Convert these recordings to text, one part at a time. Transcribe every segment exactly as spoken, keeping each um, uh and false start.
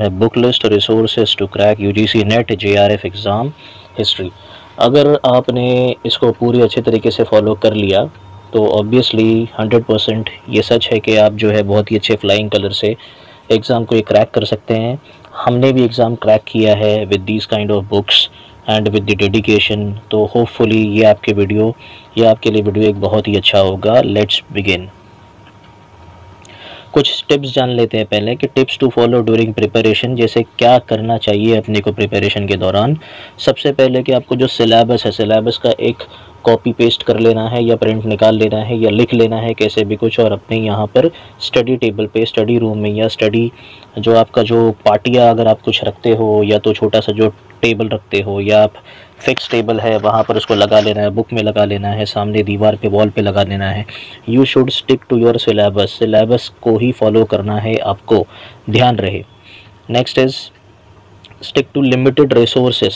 Book list resources to crack UGC NET JRF exam history. अगर आपने इसको पूरी अच्छे तरीके से फॉलो कर लिया तो ऑब्वियसली हंड्रेड परसेंट ये सच है कि आप जो है बहुत ही अच्छे फ्लाइंग कलर से एग्ज़ाम को ये क्रैक कर सकते हैं। हमने भी एग्ज़ाम क्रैक किया है with these kind of books and with the dedication. तो होपफुली ये आपके वीडियो ये आपके लिए वीडियो एक बहुत ही अच्छा होगा। Let's begin. कुछ टिप्स जान लेते हैं पहले कि tips to follow during preparation, जैसे क्या करना चाहिए अपने को प्रिपरेशन के दौरान। सबसे पहले कि आपको जो सिलेबस है सिलेबस का एक कॉपी पेस्ट कर लेना है या प्रिंट निकाल लेना है या लिख लेना है कैसे भी कुछ, और अपने यहाँ पर स्टडी टेबल पे स्टडी रूम में या स्टडी जो आपका जो पाटिया अगर आप कुछ रखते हो या तो छोटा सा जो टेबल रखते हो या आप फिक्स टेबल है वहाँ पर उसको लगा लेना है, बुक में लगा लेना है, सामने दीवार पे वॉल पे लगा लेना है। You should stick to your syllabus, syllabus को ही फॉलो करना है आपको, ध्यान रहे। Next is stick to limited resources.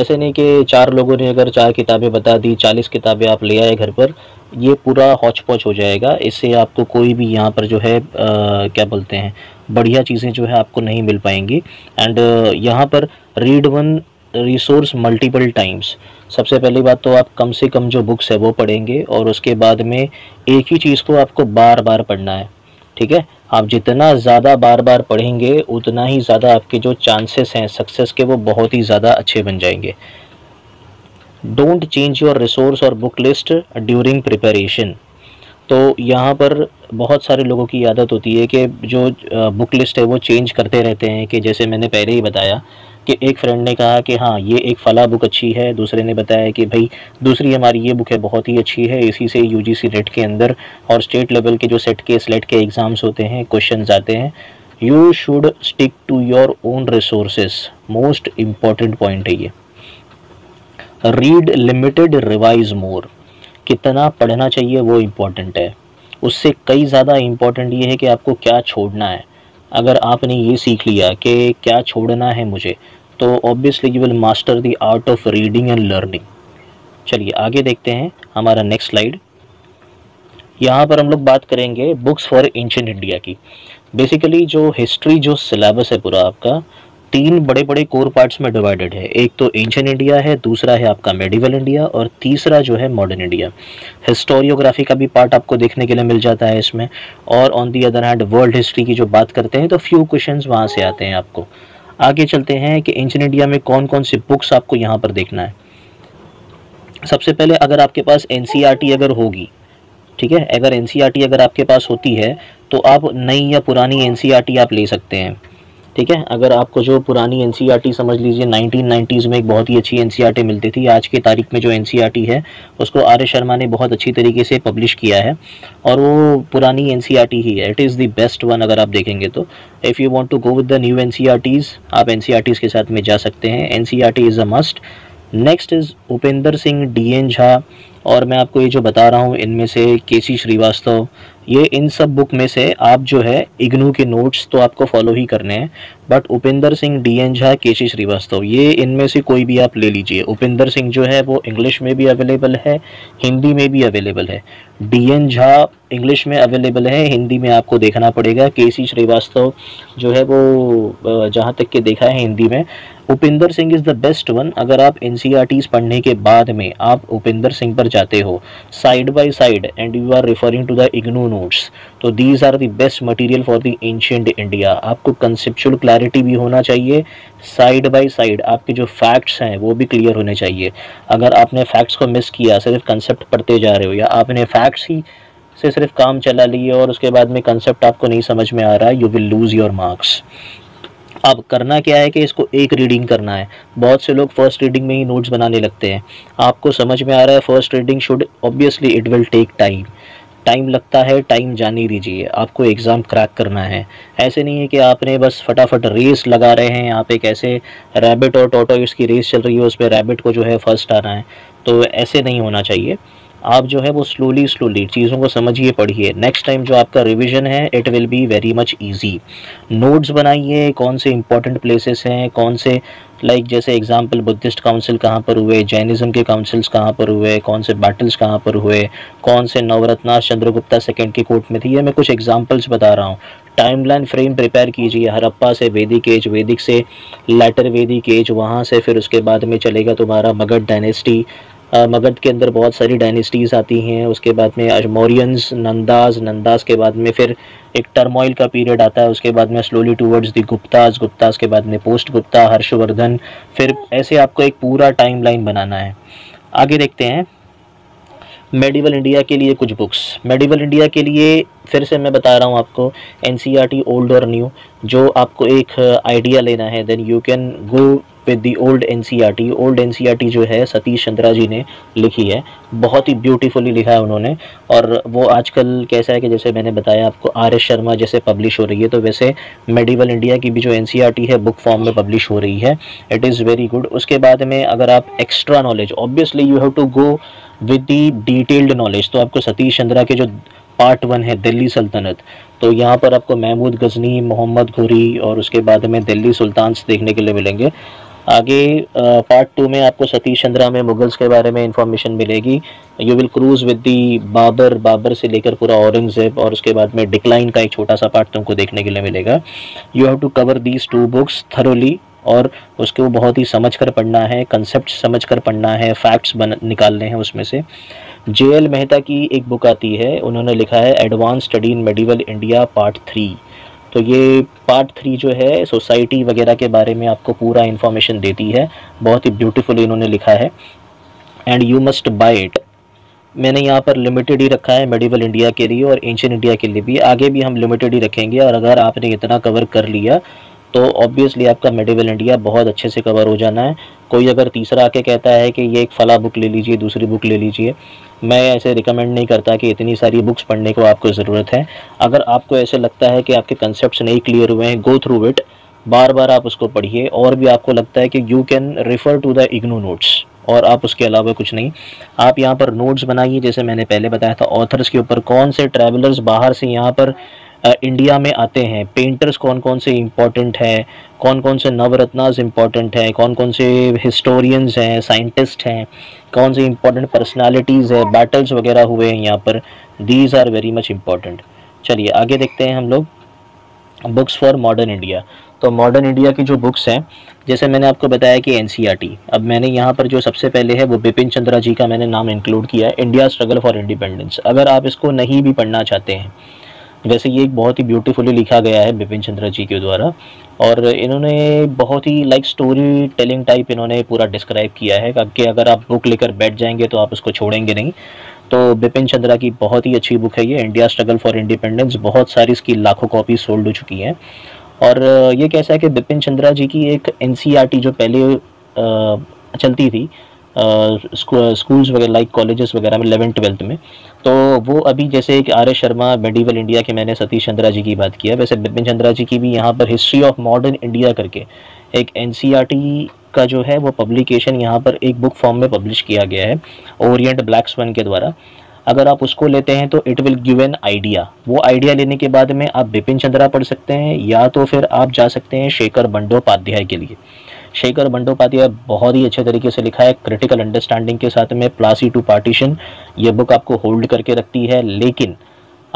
ऐसे नहीं कि चार लोगों ने अगर चार किताबें बता दी, चालीस किताबें आप ले आए घर पर, ये पूरा हौच-पौच हो जाएगा। इससे आपको कोई भी यहाँ पर जो है आ, क्या बोलते हैं बढ़िया चीज़ें जो है आपको नहीं मिल पाएंगी। एंड यहाँ पर read one resource multiple times. सबसे पहली बात तो आप कम से कम जो बुक्स है वो पढ़ेंगे और उसके बाद में एक ही चीज़ को आपको बार बार पढ़ना है, ठीक है। आप जितना ज़्यादा बार बार पढ़ेंगे उतना ही ज़्यादा आपके जो चांसेस हैं सक्सेस के वो बहुत ही ज़्यादा अच्छे बन जाएंगे। डोंट चेंज योर रिसोर्स और बुक लिस्ट ड्यूरिंग प्रिपरेशन। तो यहाँ पर बहुत सारे लोगों की आदत होती है कि जो बुक लिस्ट है वो चेंज करते रहते हैं, कि जैसे मैंने पहले ही बताया कि एक फ्रेंड ने कहा कि हाँ ये एक फ़ला बुक अच्छी है, दूसरे ने बताया कि भाई दूसरी हमारी ये बुक है बहुत ही अच्छी है, इसी से यूजीसी नेट के अंदर और स्टेट लेवल के जो सेट के स्लेट के एग्ज़ाम्स होते हैं क्वेश्चंस आते हैं। You should stick to your own resources, most important point है ये। Read limited, revise more. कितना पढ़ना चाहिए वो इम्पॉर्टेंट है, उससे कई ज़्यादा इम्पॉर्टेंट ये है कि आपको क्या छोड़ना है। अगर आपने ये सीख लिया कि क्या छोड़ना है मुझे, तो obviously you will master the art of reading and learning. चलिए आगे देखते हैं हमारा नेक्स्ट स्लाइड। यहाँ पर हम लोग बात करेंगे बुक्स फॉर एंशिएंट इंडिया की। बेसिकली जो हिस्ट्री जो सिलेबस है पूरा आपका तीन बड़े बड़े कोर पार्ट्स में डिवाइडेड है। एक तो एंशिएंट इंडिया है, दूसरा है आपका मेडिवल इंडिया और तीसरा जो है मॉडर्न इंडिया। हिस्टोरियोग्राफी का भी पार्ट आपको देखने के लिए मिल जाता है इसमें, और on the other hand world history की जो बात करते हैं तो फ्यू क्वेश्चंस वहाँ से आते हैं आपको। आगे चलते हैं कि एंशिएंट इंडिया में कौन कौन सी बुक्स आपको यहाँ पर देखना है। सबसे पहले अगर आपके पास एनसीईआरटी अगर होगी, ठीक है, अगर एनसीईआरटी अगर आपके पास होती है तो आप नई या पुरानी एनसीईआरटी आप ले सकते हैं, ठीक है। अगर आपको जो पुरानी एनसीईआरटी समझ लीजिए नाइनटीन नाइंटीज़ में एक बहुत ही अच्छी एनसीईआरटी मिलती थी, आज की तारीख में जो एनसीईआरटी है उसको आर एस शर्मा ने बहुत अच्छी तरीके से पब्लिश किया है और वो पुरानी एनसीईआरटी ही है। It is the best one अगर आप देखेंगे तो। If you want to go with the new NCERTs आप एनसीईआरटीज़ के साथ में जा सकते हैं, NCERT is a must. Next is Upendra Singh, D N Jha, और मैं आपको ये जो बता रहा हूँ इनमें से के सी श्रीवास्तव, ये इन सब बुक में से आप जो है इग्नू के नोट्स तो आपको फॉलो ही करने हैं, but Upendra Singh, D N Jha, K C Srivastava, ये इनमें से कोई भी आप ले लीजिए। उपेंद्र सिंह जो है वो इंग्लिश में भी अवेलेबल है, हिंदी में भी अवेलेबल है। डी एन झा इंग्लिश में अवेलेबल है, हिंदी में आपको देखना पड़ेगा। के सी श्रीवास्तव जो है वो जहाँ तक के देखा है हिंदी में। Upendra Singh is the best one. अगर आप एन सी आर टीज़ पढ़ने के बाद में आप उपेंद्र सिंह पर जाते हो side by side and you are referring to the IGNOU notes, तो these are the best material for the ancient India. आपको कंसेप्चुअल क्लैरिटी भी होना चाहिए, साइड बाई साइड आपके जो फैक्ट्स हैं वो भी क्लियर होने चाहिए। अगर आपने फैक्ट्स को मिस किया, सिर्फ कंसेप्ट पढ़ते जा रहे हो, या आपने फैक्ट्स ही से सिर्फ काम चला लिए और उसके बाद में कंसेप्ट आपको नहीं समझ में आ रहा, you will lose your marks. अब करना क्या है कि इसको एक रीडिंग करना है। बहुत से लोग फर्स्ट रीडिंग में ही नोट्स बनाने लगते हैं। आपको समझ में आ रहा है first reading should, obviously it will take time, time लगता है, टाइम जाने दीजिए, आपको एग्ज़ाम क्रैक करना है। ऐसे नहीं है कि आपने बस फटाफट रेस लगा रहे हैं, आप एक ऐसे रैबिट और टॉर्टोइस की रेस चल रही है, उस पर रैबिट को जो है फर्स्ट आना है, तो ऐसे नहीं होना चाहिए। आप जो है वो स्लोली स्लोली चीज़ों को समझिए, पढ़िए। नेक्स्ट टाइम जो आपका रिवीजन है it will be very much easy. Notes बनाइए, कौन से इंपॉर्टेंट प्लेसेस हैं, कौन से लाइक like, जैसे एग्जांपल बुद्धिस्ट काउंसिल कहाँ पर हुए, जैनिज़्म के काउंसिल्स कहाँ पर हुए, कौन से बैटल्स कहाँ पर हुए, कौन से नवरत्ना चंद्रगुप्ता सेकंड की कोर्ट में थी, ये मैं कुछ एग्जांपल्स बता रहा हूँ। टाइमलाइन फ्रेम प्रिपेयर कीजिए। हड़प्पा से वैदिक एज, वैदिक से लेटर वैदिक एज, वहाँ से फिर उसके बाद में चलेगा तुम्हारा मगध डायनेस्टी। मगध के अंदर बहुत सारी डायनेस्टीज़ आती हैं। उसके बाद में अजमोरियंस, नंदाज, नंदाज के बाद में फिर एक टर्मोइल का पीरियड आता है। उसके बाद में slowly towards the Guptas, Guptas के बाद में पोस्ट गुप्ता, हर्षवर्धन, फिर ऐसे आपको एक पूरा टाइमलाइन बनाना है। आगे देखते हैं मेडिवल इंडिया के लिए कुछ बुक्स। मेडिवल इंडिया के लिए फिर से मैं बता रहा हूँ आपको एनसीईआरटी ओल्ड और न्यू, जो आपको एक आइडिया लेना है। Then you can go with the old NCERT. Old NCERT जो है सतीश चंद्रा जी ने लिखी है, बहुत ही ब्यूटीफुली लिखा है उन्होंने। और वो आजकल कैसा है कि जैसे मैंने बताया आपको आर एस शर्मा जैसे पब्लिश हो रही है, तो वैसे मेडिवल इंडिया की भी जो एनसीईआरटी है बुक फॉर्म में पब्लिश हो रही है। It is very good. उसके बाद में अगर आप extra knowledge, obviously you have to go with the detailed knowledge, तो आपको सतीश चंद्रा के जो पार्ट वन है दिल्ली सल्तनत, तो यहाँ पर आपको महमूद गजनी, मोहम्मद घुरी और उसके बाद में दिल्ली सुल्तान्स देखने के लिए मिलेंगे। आगे पार्ट टू में आपको सतीश चंद्रा में मुगल्स के बारे में इंफॉर्मेशन मिलेगी। You will cruise with the Babar, Babar से लेकर पूरा औरंगज़ेब और उसके बाद में डिक्लाइन का एक छोटा सा पार्ट तुमको देखने के लिए मिलेगा। You have to cover these two books thoroughly, और उसको बहुत ही समझ कर पढ़ना है, कंसेप्ट समझ कर पढ़ना है, फैक्ट्स बन निकालने हैं उसमें से। जे एल मेहता की एक बुक आती है, उन्होंने लिखा है advance study in medieval India part three. तो ये पार्ट थ्री जो है सोसाइटी वगैरह के बारे में आपको पूरा इन्फॉर्मेशन देती है, बहुत ही ब्यूटीफुली इन्होंने लिखा है। And you must buy it, मैंने यहाँ पर लिमिटेड ही रखा है मेडिवल इंडिया के लिए और एंशिएंट इंडिया के लिए भी, आगे भी हम लिमिटेड ही रखेंगे। और अगर आपने इतना कवर कर लिया तो ऑब्वियसली आपका मेडिवल इंडिया बहुत अच्छे से कवर हो जाना है। कोई अगर तीसरा आके कहता है कि ये एक फ़ला बुक ले लीजिए, दूसरी बुक ले लीजिए, मैं ऐसे रिकमेंड नहीं करता कि इतनी सारी बुक्स पढ़ने को आपको ज़रूरत है। अगर आपको ऐसे लगता है कि आपके कंसेप्ट्स नहीं क्लियर हुए हैं, गो थ्रू इट, बार बार आप उसको पढ़िए। और भी आपको लगता है कि you can refer to the IGNOU notes, और आप उसके अलावा कुछ नहीं, आप यहाँ पर नोट्स बनाइए। जैसे मैंने पहले बताया था ऑथर्स के ऊपर, कौन से ट्रैवलर्स बाहर से यहाँ पर Uh, इंडिया में आते हैं, पेंटर्स कौन कौन से इम्पॉर्टेंट हैं, कौन कौन से नवरत्नाज इम्पॉर्टेंट हैं, कौन कौन से हिस्टोरियंस हैं, साइंटिस्ट हैं, कौन से इम्पॉर्टेंट पर्सनालिटीज़ है, बैटल्स वगैरह हुए हैं यहाँ पर, these are very much important. चलिए आगे देखते हैं हम लोग बुक्स फॉर मॉडर्न इंडिया। तो मॉडर्न इंडिया की जो बुक्स हैं, जैसे मैंने आपको बताया कि एनसीईआरटी, अब मैंने यहाँ पर जो सबसे पहले है वो बिपिन चंद्रा जी का मैंने नाम इंक्लूड किया है, इंडिया स्ट्रगल फॉर इंडिपेंडेंस। अगर आप इसको नहीं भी पढ़ना चाहते हैं, वैसे ये एक बहुत ही ब्यूटीफुली लिखा गया है बिपिन चंद्रा जी के द्वारा, और इन्होंने बहुत ही लाइक स्टोरी टेलिंग टाइप इन्होंने पूरा डिस्क्राइब किया है कि अगर आप बुक लेकर बैठ जाएंगे तो आप उसको छोड़ेंगे नहीं। तो बिपिन चंद्रा की बहुत ही अच्छी बुक है ये, इंडिया स्ट्रगल फॉर इंडिपेंडेंस। बहुत सारी इसकी लाखों कॉपी सोल्ड हो चुकी हैं। और ये कैसा है कि बिपिन चंद्रा जी की एक एनसीईआरटी जो पहले चलती थी स्कूल्स वगैरह लाइक कॉलेजेस वगैरह में इलेवन ट्वेल्थ में, तो वो अभी जैसे एक R S Sharma medieval India के, मैंने सतीश चंद्रा जी की बात किया, वैसे बिपिन चंद्रा जी की भी यहाँ पर हिस्ट्री ऑफ मॉडर्न इंडिया करके एक एनसीईआरटी का जो है वो पब्लिकेशन यहाँ पर एक बुक फॉर्म में पब्लिश किया गया है ओरिएंट ब्लैक्सवन के द्वारा। अगर आप उसको लेते हैं तो it will give an idea. वो आइडिया लेने के बाद में आप बिपिन चंद्रा पढ़ सकते हैं, या तो फिर आप जा सकते हैं शेखर बंडोपाध्याय के लिए। शेखर बंडोपाध्याय बहुत ही अच्छे तरीके से लिखा है, क्रिटिकल अंडरस्टैंडिंग के साथ में, प्लासी टू पार्टीशन, ये बुक आपको होल्ड करके रखती है। लेकिन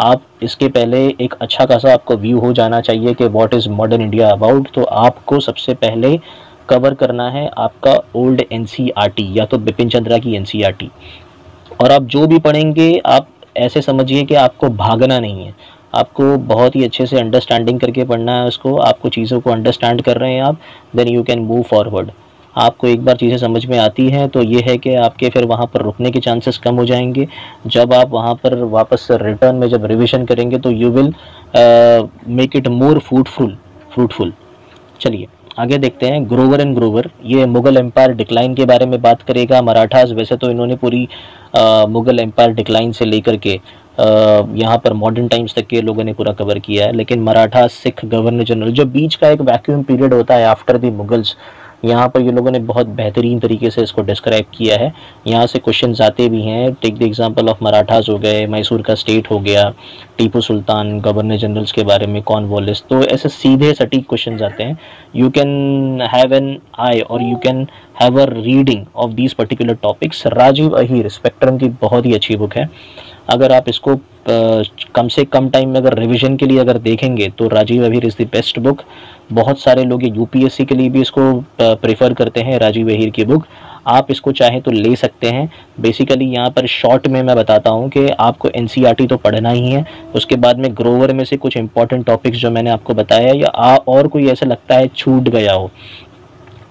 आप इसके पहले एक अच्छा खासा आपको व्यू हो जाना चाहिए कि what is modern India about. तो आपको सबसे पहले कवर करना है आपका ओल्ड एनसीईआरटी या तो बिपिन चंद्रा की एनसीईआरटी। और आप जो भी पढ़ेंगे आप ऐसे समझिए कि आपको भागना नहीं है, आपको बहुत ही अच्छे से अंडरस्टैंडिंग करके पढ़ना है उसको। आपको चीज़ों को अंडरस्टैंड कर रहे हैं आप, then you can move forward. आपको एक बार चीज़ें समझ में आती हैं तो ये है कि आपके फिर वहाँ पर रुकने के चांसेस कम हो जाएंगे। जब आप वहाँ पर वापस रिटर्न में जब रिविज़न करेंगे तो you will make it more fruitful fruitful चलिए आगे देखते हैं ग्रोवर एंड ग्रोवर। ये मुग़ल एम्पायर डिक्लाइन के बारे में बात करेगा, मराठास। वैसे तो इन्होंने पूरी आ, मुग़ल एम्पायर डिक्लाइन से लेकर के यहाँ पर मॉडर्न टाइम्स तक के लोगों ने पूरा कवर किया है, लेकिन मराठा सिख गवर्नर जनरल जो बीच का एक वैक्यूम पीरियड होता है आफ्टर दी मुगल्स, यहाँ पर ये लोगों ने बहुत बेहतरीन तरीके से इसको डिस्क्राइब किया है। यहाँ से क्वेश्चन आते भी हैं, take the example of Marathas हो गए, मैसूर का स्टेट हो गया, टीपू सुल्तान, गवर्नर जनरल्स के बारे में, कॉर्नवालिस, तो ऐसे सीधे सटीक क्वेश्चन आते हैं। You can have an eye और you can have a reading of these particular topics. Rajiv Ahir spectrum की बहुत ही अच्छी बुक है। अगर आप इसको कम से कम टाइम में अगर रिवीजन के लिए अगर देखेंगे तो Rajiv Ahir is the best book. बहुत सारे लोग यूपीएससी के लिए भी इसको प्रेफर करते हैं, राजीव अहिर की बुक। आप इसको चाहे तो ले सकते हैं। बेसिकली यहाँ पर शॉर्ट में मैं बताता हूँ कि आपको एनसीईआरटी तो पढ़ना ही है, उसके बाद में ग्रोवर में से कुछ इंपॉर्टेंट टॉपिक्स जो मैंने आपको बताया, या आ, और कोई ऐसा लगता है छूट गया हो,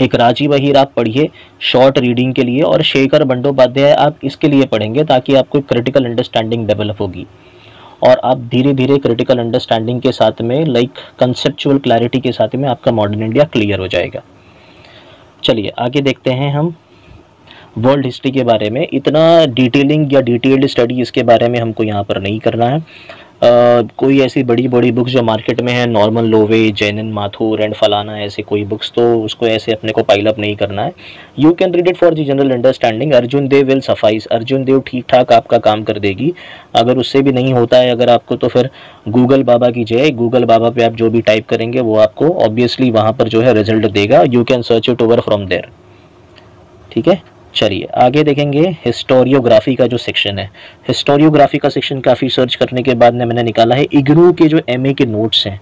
एक राजीव अहिर आप पढ़िए शॉर्ट रीडिंग के लिए, और शेखर बंडोपाध्याय आप इसके लिए पढ़ेंगे ताकि आपको क्रिटिकल अंडरस्टैंडिंग डेवलप होगी और आप धीरे धीरे क्रिटिकल अंडरस्टैंडिंग के साथ में लाइक कंसेप्चुअल क्लैरिटी के साथ में आपका मॉडर्न इंडिया क्लियर हो जाएगा। चलिए आगे देखते हैं हम वर्ल्ड हिस्ट्री के बारे में। इतना डिटेलिंग या डिटेल्ड स्टडी इसके बारे में हमको यहाँ पर नहीं करना है। Uh, कोई ऐसी बड़ी बड़ी बुक्स जो मार्केट में है, नॉर्मन लोवे, जैनन माथुर एंड फलाना, ऐसे कोई बुक्स तो उसको ऐसे अपने को पाइल अप नहीं करना है। You can read it for the general understanding. Arjun Dev will suffice, Arjun Dev ठीक ठाक आपका काम कर देगी। अगर उससे भी नहीं होता है अगर आपको, तो फिर गूगल बाबा कीजिए। गूगल बाबा पे आप जो भी टाइप करेंगे वो आपको ऑब्वियसली वहाँ पर जो है रिजल्ट देगा। You can search it over from there. ठीक है, चलिए आगे देखेंगे हिस्टोरियोग्राफी का जो सेक्शन है। हिस्टोरियोग्राफी का सेक्शन काफ़ी सर्च करने के बाद में मैंने निकाला है इग्नू के जो एमए के नोट्स हैं,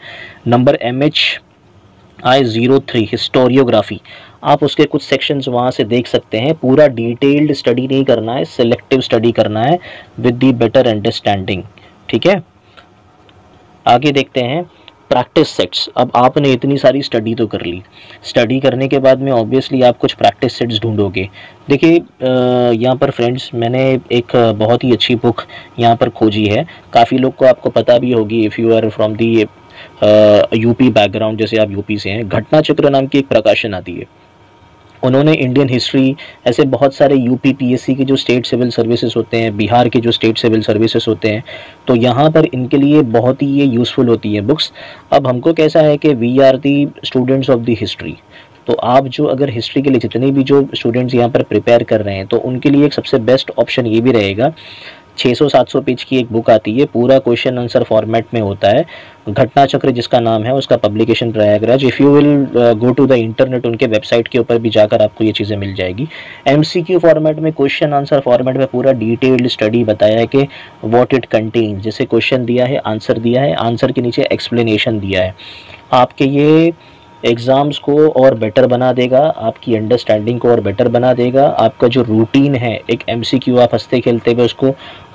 number M H I zero three historiography. आप उसके कुछ सेक्शंस वहाँ से देख सकते हैं। पूरा डिटेल्ड स्टडी नहीं करना है, सिलेक्टिव स्टडी करना है विद दी बेटर अंडरस्टैंडिंग। ठीक है, आगे देखते हैं प्रैक्टिस सेट्स। अब आपने इतनी सारी स्टडी तो कर ली, स्टडी करने के बाद में ऑब्वियसली आप कुछ प्रैक्टिस सेट्स ढूंढोगे। देखिए यहाँ पर फ्रेंड्स, मैंने एक बहुत ही अच्छी बुक यहाँ पर खोजी है। काफ़ी लोग को आपको पता भी होगी if you are from the UP background, जैसे आप यूपी से हैं। घटना चक्र नाम की एक प्रकाशन आती है, उन्होंने इंडियन हिस्ट्री, ऐसे बहुत सारे यूपी पीएससी के जो स्टेट सिविल सर्विसेज होते हैं, बिहार के जो स्टेट सिविल सर्विसेज होते हैं, तो यहाँ पर इनके लिए बहुत ही ये यूज़फुल होती है बुक्स। अब हमको कैसा है कि we are the students of the history, तो आप जो अगर हिस्ट्री के लिए जितने भी जो स्टूडेंट्स यहाँ पर प्रिपेयर कर रहे हैं तो उनके लिए एक सबसे बेस्ट ऑप्शन ये भी रहेगा। छह सौ सात सौ पेज की एक बुक आती है, पूरा क्वेश्चन आंसर फॉर्मेट में होता है। घटना चक्र जिसका नाम है, उसका publication Prayagraj. If you will go to the internet, उनके वेबसाइट के ऊपर भी जाकर आपको ये चीज़ें मिल जाएगी। एमसीक्यू फॉर्मेट में, क्वेश्चन आंसर फॉर्मेट में पूरा डिटेल्ड स्टडी बताया है कि व्हाट इट कंटेन्स। जैसे क्वेश्चन दिया है, आंसर दिया है, आंसर के नीचे एक्सप्लेनेशन दिया है। आपके ये एग्ज़ाम्स को और बेटर बना देगा, आपकी अंडरस्टैंडिंग को और बेटर बना देगा। आपका जो रूटीन है, एक एमसीक्यू आप हंसते खेलते हुए उसको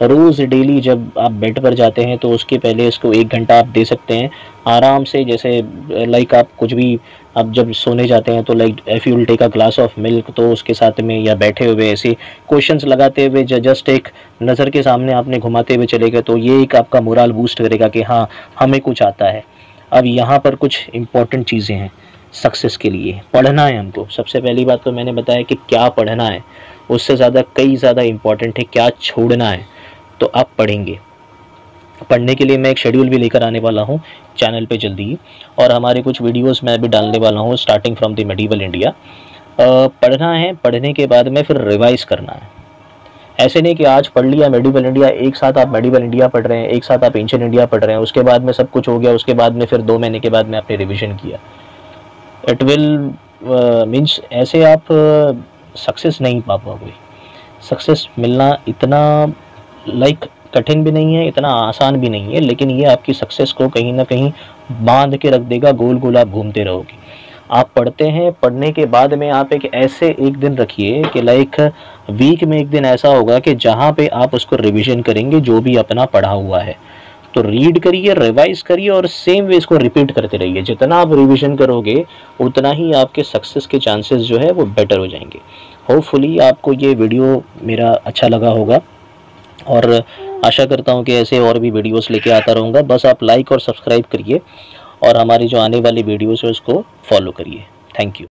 रोज़ डेली जब आप बेड पर जाते हैं तो उसके पहले इसको एक घंटा आप दे सकते हैं आराम से। जैसे लाइक आप कुछ भी, आप जब सोने जाते हैं तो like if you will take a glass of milk, तो उसके साथ में या बैठे हुए ऐसे क्वेश्चंस लगाते हुए जस्ट एक नज़र के सामने आपने घुमाते हुए चले गए, तो ये एक आपका मोरल बूस्ट करेगा कि हाँ हमें कुछ आता है। अब यहाँ पर कुछ इम्पॉर्टेंट चीज़ें हैं सक्सेस के लिए। पढ़ना है हमको, सबसे पहली बात तो मैंने बताया कि क्या पढ़ना है, उससे ज़्यादा कई ज़्यादा इम्पॉर्टेंट है क्या छोड़ना है। तो आप पढ़ेंगे, पढ़ने के लिए मैं एक शेड्यूल भी लेकर आने वाला हूँ चैनल पे जल्दी ही, और हमारे कुछ वीडियोस मैं भी डालने वाला हूँ starting from the medieval India. पढ़ना है, पढ़ने के बाद में फिर रिवाइज़ करना है। ऐसे नहीं कि आज पढ़ लिया मेडिवल इंडिया, एक साथ आप मेडिवल इंडिया पढ़ रहे हैं, एक साथ आप एंशिएंट इंडिया पढ़ रहे हैं, उसके बाद में सब कुछ हो गया, उसके बाद में फिर दो महीने के बाद में आपने रिवीजन किया। इट विल मीन्स ऐसे आप सक्सेस uh, नहीं पा पाओगे। सक्सेस मिलना इतना लाइक like, कठिन भी नहीं है, इतना आसान भी नहीं है, लेकिन ये आपकी सक्सेस को कहीं ना कहीं बांध के रख देगा। गोल गोल आप घूमते रहोगे। आप पढ़ते हैं, पढ़ने के बाद में आप एक ऐसे एक दिन रखिए कि लाइक वीक में एक दिन ऐसा होगा कि जहाँ पे आप उसको रिवीजन करेंगे जो भी अपना पढ़ा हुआ है। तो रीड करिए, रिवाइज करिए और सेम वे इसको रिपीट करते रहिए। जितना आप रिवीजन करोगे उतना ही आपके सक्सेस के चांसेस जो है वो बेटर हो जाएंगे। होपफुली आपको ये वीडियो मेरा अच्छा लगा होगा और आशा करता हूँ कि ऐसे और भी वीडियोस लेके आता रहूँगा। बस आप लाइक और सब्सक्राइब करिए और हमारी जो आने वाली वीडियोस है उसको फॉलो करिए। Thank you.